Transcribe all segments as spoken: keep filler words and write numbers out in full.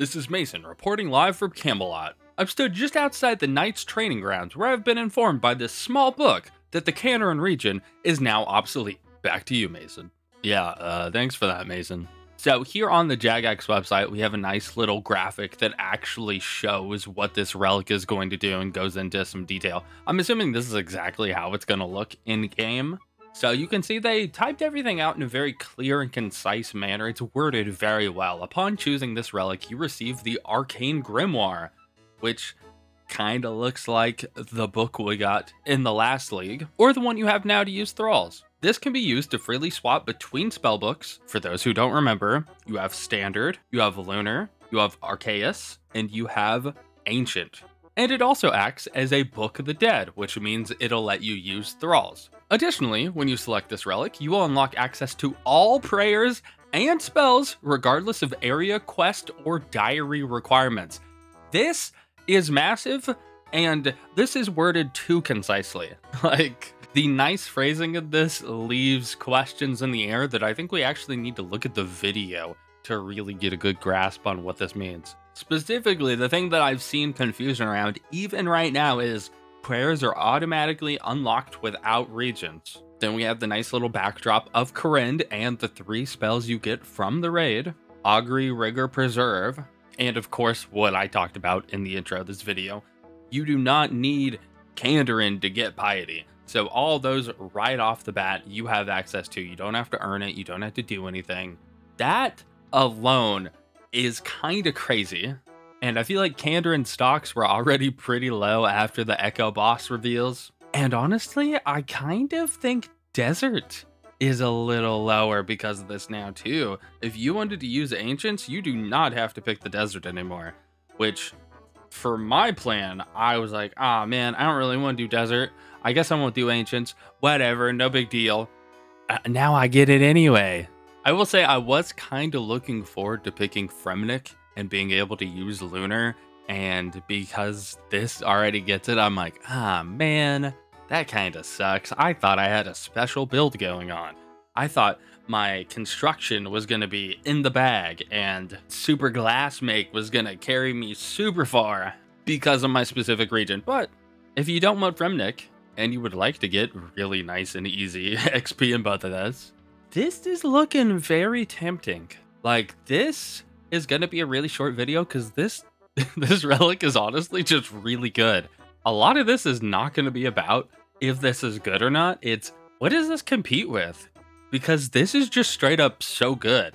This is Mason reporting live from Camelot. I've stood just outside the Knights training grounds where I've been informed by this small book that the Kanaren region is now obsolete. Back to you, Mason. Yeah, uh, thanks for that, Mason. So here on the Jagex website, we have a nice little graphic that actually shows what this relic is going to do and goes into some detail. I'm assuming this is exactly how it's going to look in game. So you can see they typed everything out in a very clear and concise manner. It's worded very well. Upon choosing this relic, you receive the Arcane Grimoire, which kind of looks like the book we got in the last league, or the one you have now to use Thralls. This can be used to freely swap between spellbooks. For those who don't remember, you have Standard, you have Lunar, you have Archaeus, and you have Ancient. And it also acts as a Book of the Dead, which means it'll let you use Thralls. Additionally, when you select this relic, you will unlock access to all prayers and spells, regardless of area, quest, or diary requirements. This is massive, and this is worded too concisely. Like, the nice phrasing of this leaves questions in the air that I think we actually need to look at the video to really get a good grasp on what this means. Specifically, the thing that I've seen confusion around even right now is prayers are automatically unlocked without regions. Then we have the nice little backdrop of Corind and the three spells you get from the raid: Augury, Rigor, Preserve, and of course what I talked about in the intro of this video. You do not need Kandarin to get Piety. So all those right off the bat, you have access to. You don't have to earn it. You don't have to do anything. That alone is kind of crazy. And I feel like Kandarin stocks were already pretty low after the Echo boss reveals. And honestly, I kind of think Desert is a little lower because of this now too. If you wanted to use Ancients, you do not have to pick the Desert anymore. Which, for my plan, I was like, ah, man, I don't really want to do Desert. I guess I won't do Ancients, whatever, no big deal. Uh, now I get it anyway. I will say I was kind of looking forward to picking Fremnik and being able to use Lunar, and because this already gets it, I'm like, ah, man, that kind of sucks. I thought I had a special build going on. I thought my construction was going to be in the bag, and Super Glass Make was going to carry me super far because of my specific region. But if you don't want Fremnik, and you would like to get really nice and easy X P in both of those, this is looking very tempting. Like, this is going to be a really short video because this, this relic is honestly just really good. A lot of this is not going to be about if this is good or not. It's, what does this compete with? Because this is just straight up so good.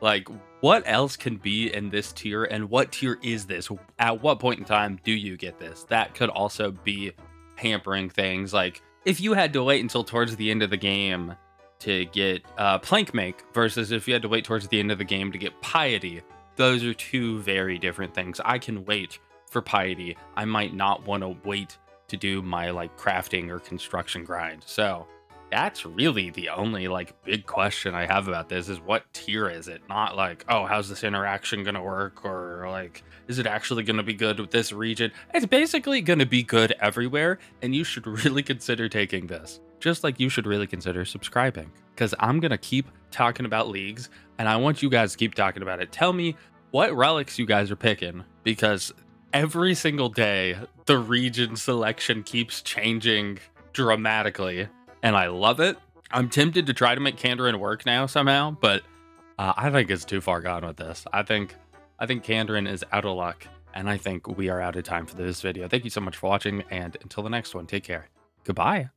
Like, what else can be in this tier, and what tier is this? At what point in time do you get this? That could also be hampering things. Like, if you had to wait until towards the end of the game to get uh, Plank Make versus if you had to wait towards the end of the game to get Piety, those are two very different things. I can wait for Piety. I might not want to wait to do my, like, crafting or construction grind. So that's really the only, like, big question I have about this is, what tier is it? Not like, oh, how's this interaction going to work? Or like, is it actually going to be good with this region? It's basically going to be good everywhere. And you should really consider taking this, just like you should really consider subscribing, because I'm going to keep talking about leagues and I want you guys to keep talking about it. Tell me what relics you guys are picking, because every single day, the region selection keeps changing dramatically. And I love it. I'm tempted to try to make Kandarin work now somehow, but uh, I think it's too far gone with this. I think I think Kandarin is out of luck, and I think we are out of time for this video. Thank you so much for watching, and until the next one, take care. Goodbye.